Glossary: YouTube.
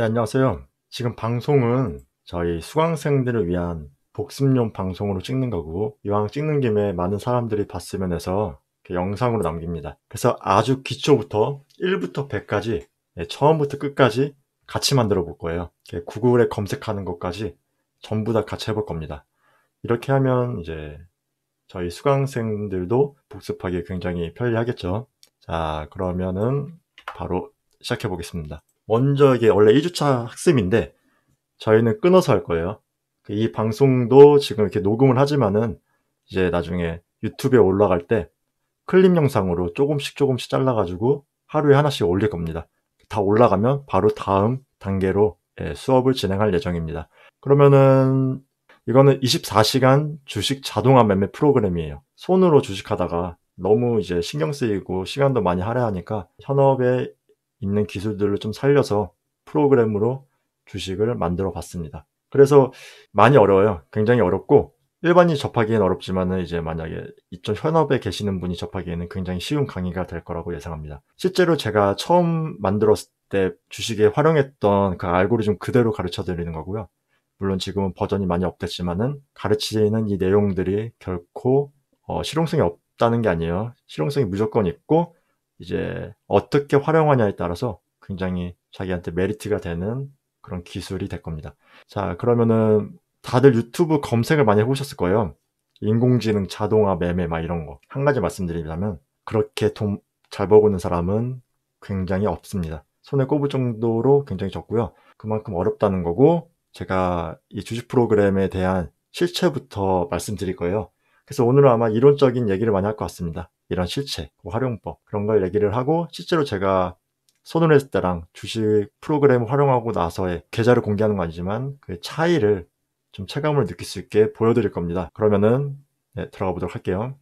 네, 안녕하세요. 지금 방송은 저희 수강생들을 위한 복습용 방송으로 찍는 거고, 이왕 찍는 김에 많은 사람들이 봤으면 해서 이렇게 영상으로 남깁니다. 그래서 아주 기초부터 1부터 100까지, 네, 처음부터 끝까지 같이 만들어 볼 거예요. 구글에 검색하는 것까지 전부 다 같이 해볼 겁니다. 이렇게 하면 이제 저희 수강생들도 복습하기 굉장히 편리하겠죠. 자, 그러면은 바로 시작해 보겠습니다. 먼저 이게 원래 2주차 학습인데 저희는 끊어서 할 거예요. 이 방송도 지금 이렇게 녹음을 하지만은 이제 나중에 유튜브에 올라갈 때 클립 영상으로 조금씩 잘라가지고 하루에 하나씩 올릴 겁니다. 다 올라가면 바로 다음 단계로 수업을 진행할 예정입니다. 그러면은 이거는 24시간 주식 자동화 매매 프로그램이에요. 손으로 주식하다가 너무 이제 신경 쓰이고 시간도 많이 할애하니까 현업에 있는 기술들을 좀 살려서 프로그램으로 주식을 만들어 봤습니다. 그래서 많이 어려워요. 굉장히 어렵고 일반인이 접하기엔 어렵지만은 이제 만약에 이쪽 현업에 계시는 분이 접하기에는 굉장히 쉬운 강의가 될 거라고 예상합니다. 실제로 제가 처음 만들었을 때 주식에 활용했던 그 알고리즘 그대로 가르쳐 드리는 거고요. 물론 지금은 버전이 많이 업됐지만은 가르치는 이 내용들이 결코 실용성이 없다는 게 아니에요. 실용성이 무조건 있고 이제 어떻게 활용하냐에 따라서 굉장히 자기한테 메리트가 되는 그런 기술이 될 겁니다. 자, 그러면은 다들 유튜브 검색을 많이 해보셨을 거예요. 인공지능 자동화 매매 막 이런 거. 한 가지 말씀드리자면 그렇게 돈 잘 벌고 있는 사람은 굉장히 없습니다. 손에 꼽을 정도로 굉장히 적고요. 그만큼 어렵다는 거고 제가 이 주식 프로그램에 대한 실체부터 말씀드릴 거예요. 그래서 오늘은 아마 이론적인 얘기를 많이 할 것 같습니다. 이런 실체, 활용법 그런 걸 얘기를 하고 실제로 제가 손을 했을 때랑 주식 프로그램 활용하고 나서의 계좌를 공개하는 건 아니지만 그 차이를 좀 체감을 느낄 수 있게 보여드릴 겁니다. 그러면은 네, 들어가 보도록 할게요.